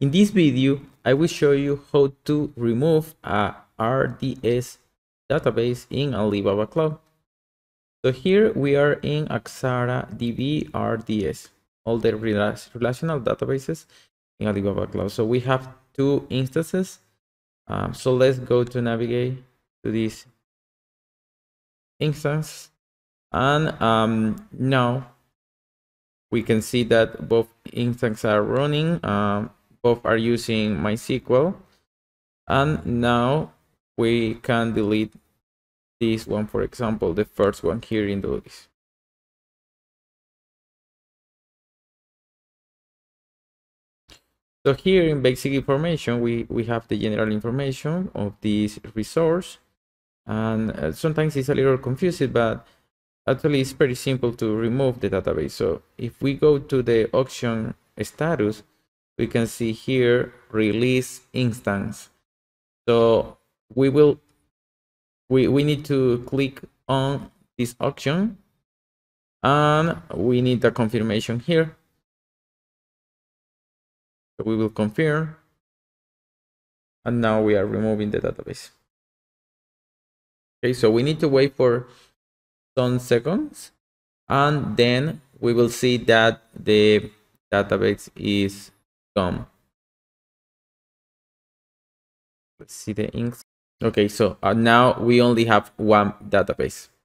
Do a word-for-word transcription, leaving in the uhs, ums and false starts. In this video, I will show you how to remove a R D S database in Alibaba Cloud. So here we are in ApsaraDB R D S, all the relational databases in Alibaba Cloud. So we have two instances. Um, so let's go to navigate to this instance. And um, now we can see that both instances are running. Um, both are using MySQL. And now we can delete this one, for example, the first one here in the list. So here in basic information, we, we have the general information of this resource. And uh, sometimes it's a little confusing, but actually it's pretty simple to remove the database. So if we go to the auction status, we can see here release instance. So we will we, we need to click on this auction, and we need a confirmation here. So we will confirm, and now we are removing the database. Okay, so we need to wait for some seconds, and then we will see that the database is gone. Let's see the inks. Okay, so uh, now we only have one database.